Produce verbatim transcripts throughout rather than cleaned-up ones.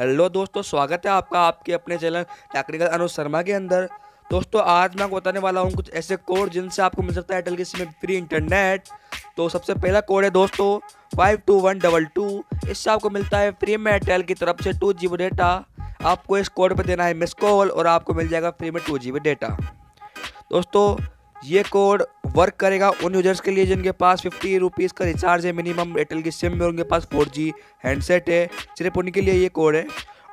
Hello दोस्तों, स्वागत है आपका आपके अपने चैनल टेक्निकल अनुज शर्मा के अंदर। दोस्तों आज मैं बताने वाला हूँ कुछ ऐसे कोड जिनसे आपको मिल सकता है एयरटेल के सिम फ्री इंटरनेट। तो सबसे पहला कोड है दोस्तों five two one double two. इससे आपको मिलता है फ्री में एयरटेल की तरफ से टू जी बी डेटा। आपको इस कोड पर देना है मिस कॉल और आपको मिल जाएगा फ्री में टू जी बी डेटा। दोस्तों ये कोड वर्क करेगा उन यूजर्स के लिए जिनके पास फिफ्टी रुपीज़ का रिचार्ज है मिनिमम एयरटेल की सिम में, उनके पास फोर जी हैंडसेट है, सिर्फ उनके लिए ये कोड है।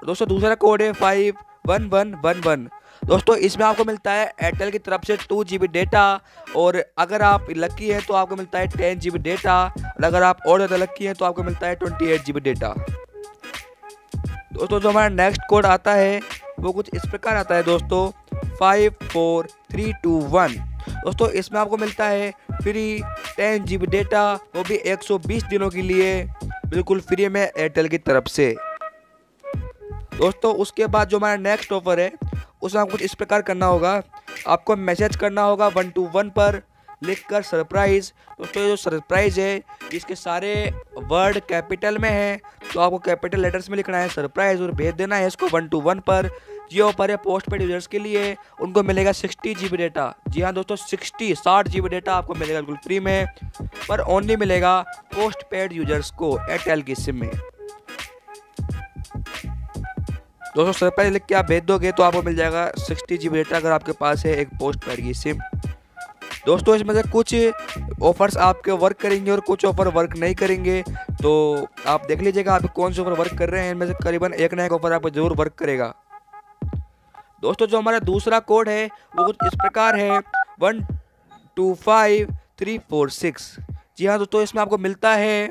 दोस्तों दूसरा कोड है five one one one one. दोस्तों इसमें आपको मिलता है एयरटेल की तरफ से टू जी बी डेटा और अगर आप लकी हैं तो आपको मिलता है टेन जी बी डेटा और अगर आप और ज़्यादा लकी हैं तो आपको मिलता है twenty eight G B data. दोस्तों जो हमारा नेक्स्ट कोड आता है वो कुछ इस प्रकार आता है दोस्तों five four three two one. दोस्तों इसमें आपको मिलता है free ten G B data, वो भी एक सौ बीस दिनों के लिए बिल्कुल फ्री में एयरटेल की तरफ से। दोस्तों उसके बाद जो हमारा नेक्स्ट ऑफर है उसमें आपको कुछ इस प्रकार करना होगा, आपको मैसेज करना होगा वन टू वन पर लिखकर सरप्राइज़। दोस्तों ये जो सरप्राइज़ है इसके सारे वर्ड कैपिटल में हैं तो आपको कैपिटल लेटर्स में लिखना है सरप्राइज़ और भेज देना है इसको वन टू वन पर। जियो पर या पोस्ट पेड यूजर्स के लिए उनको मिलेगा सिक्सटी जी बी डेटा। जी हाँ दोस्तों सिक्सटी साठ जी बी डेटा आपको मिलेगा बिल्कुल फ्री में, पर ओनली मिलेगा पोस्ट पेड यूजर्स को एयरटेल की सिम में। दोस्तों सरप्राइज लिख के आप भेज दोगे तो आपको मिल जाएगा सिक्सटी जी बी डेटा अगर आपके पास है एक पोस्ट पेड की सिम। दोस्तों इसमें से कुछ ऑफर्स आपके वर्क करेंगे और कुछ ऑफ़र वर्क नहीं करेंगे, तो आप देख लीजिएगा आप कौन से ऑफ़र वर्क कर रहे हैं। इनमें से करीबन एक ना एक ऑफ़र आपको ज़रूर वर्क करेगा। दोस्तों जो हमारा दूसरा कोड है वो कुछ इस प्रकार है one two five three four six. जी हाँ दोस्तों इसमें आपको मिलता है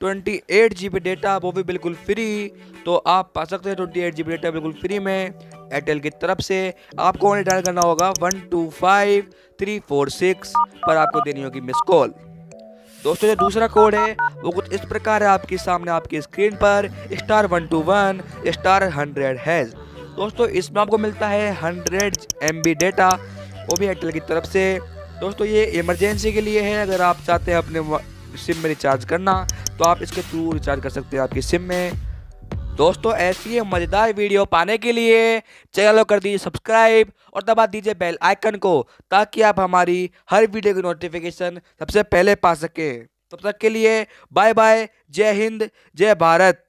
twenty eight G B data, वो भी बिल्कुल फ्री। तो आप पा सकते हैं twenty eight G B data बिल्कुल फ्री में एयरटेल की तरफ से। आपको ऑनलाइन डायल करना होगा one two five three four six, पर आपको देनी होगी मिस कॉल। दोस्तों जो दूसरा कोड है वो कुछ इस प्रकार है, आपके सामने आपकी स्क्रीन पर star one two one star hundred hash. दोस्तों इसमें आपको मिलता है हंड्रेड एम बी डेटा, वो भी एयरटेल की तरफ से। दोस्तों ये इमरजेंसी के लिए है, अगर आप चाहते हैं अपने सिम में रिचार्ज करना तो आप इसके थ्रू रिचार्ज कर सकते हैं आपकी सिम में। दोस्तों ऐसी ही मज़ेदार वीडियो पाने के लिए चैनल को कर दीजिए सब्सक्राइब और दबा दीजिए बेल आइकन को, ताकि आप हमारी हर वीडियो की नोटिफिकेशन सबसे पहले पा सकें। तब तक के लिए बाय बाय, जय हिंद, जय भारत।